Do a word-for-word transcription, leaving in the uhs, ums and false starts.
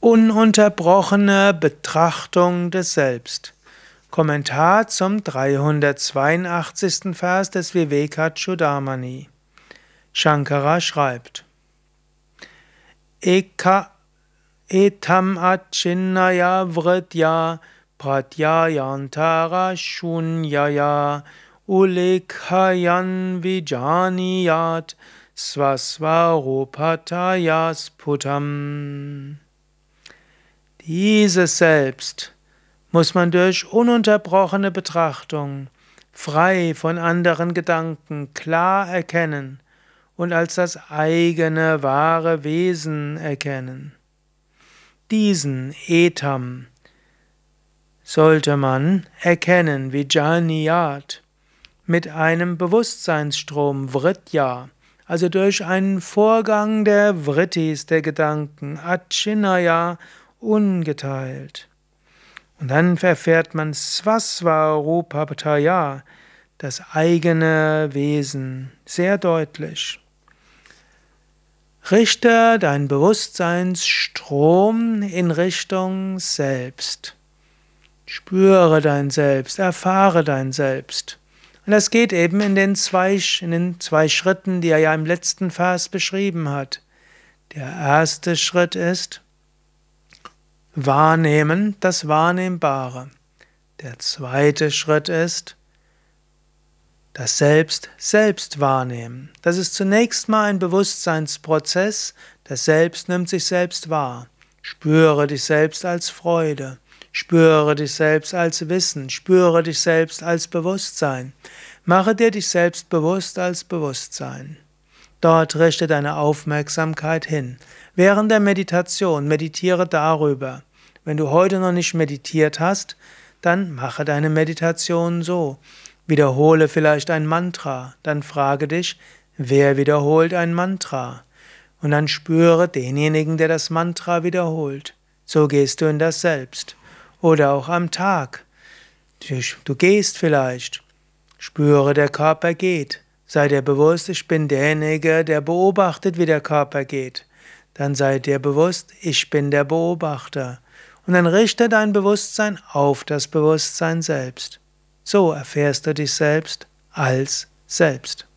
Ununterbrochene Betrachtung des Selbst. Kommentar zum dreihundertzweiundachtzigsten Vers des Viveka Chudamani. Shankara schreibt: Eka etam acchinnaya vritya pratyayantara shunyaya ulekhayan vijaniyat svasvarupatayas putam. Dieses Selbst muss man durch ununterbrochene Betrachtung, frei von anderen Gedanken, klar erkennen und als das eigene wahre Wesen erkennen. Diesen Etam sollte man erkennen, Vijaniyat, mit einem Bewusstseinsstrom Vritya, also durch einen Vorgang der Vrittis, der Gedanken, Achinaya, ungeteilt. Und dann erfährt man Svasvarupataya, das eigene Wesen, sehr deutlich. Richte dein Bewusstseinsstrom in Richtung Selbst. Spüre dein Selbst, erfahre dein Selbst. Und das geht eben in den zwei, in den zwei Schritten, die er ja im letzten Vers beschrieben hat. Der erste Schritt ist Wahrnehmen, das Wahrnehmbare. Der zweite Schritt ist das Selbst, selbst wahrnehmen. Das ist zunächst mal ein Bewusstseinsprozess. Das Selbst nimmt sich selbst wahr. Spüre dich selbst als Freude. Spüre dich selbst als Wissen. Spüre dich selbst als Bewusstsein. Mache dir dich selbst bewusst als Bewusstsein. Dort richte deine Aufmerksamkeit hin. Während der Meditation meditiere darüber. Wenn du heute noch nicht meditiert hast, dann mache deine Meditation so. Wiederhole vielleicht ein Mantra. Dann frage dich, wer wiederholt ein Mantra? Und dann spüre denjenigen, der das Mantra wiederholt. So gehst du in das Selbst. Oder auch am Tag. Du gehst vielleicht. Spüre, der Körper geht. Sei dir bewusst, ich bin derjenige, der beobachtet, wie der Körper geht. Dann sei dir bewusst, ich bin der Beobachter. Und dann richte dein Bewusstsein auf das Bewusstsein selbst. So erfährst du dich selbst als Selbst.